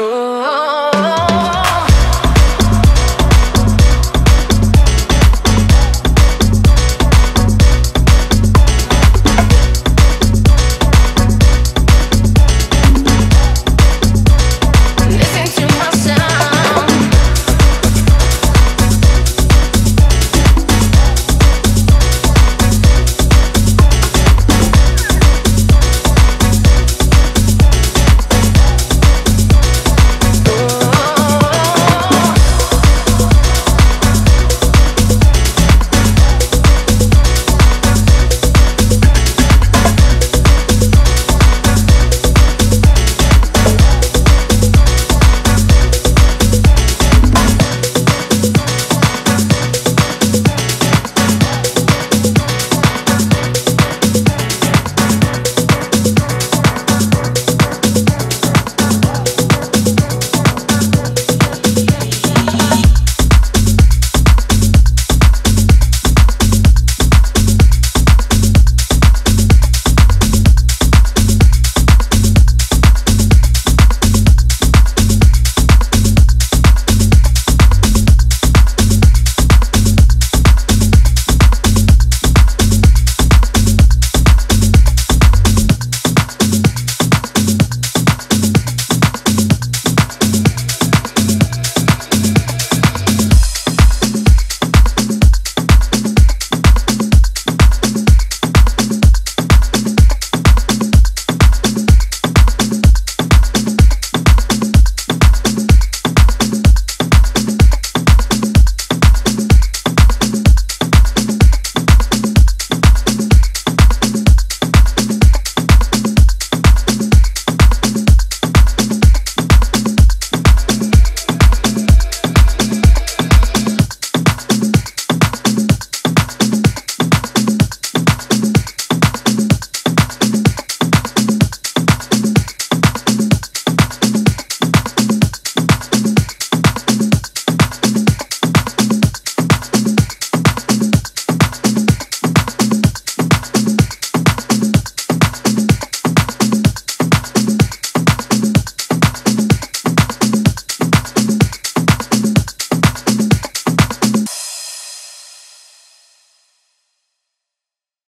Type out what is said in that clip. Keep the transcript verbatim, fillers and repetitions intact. so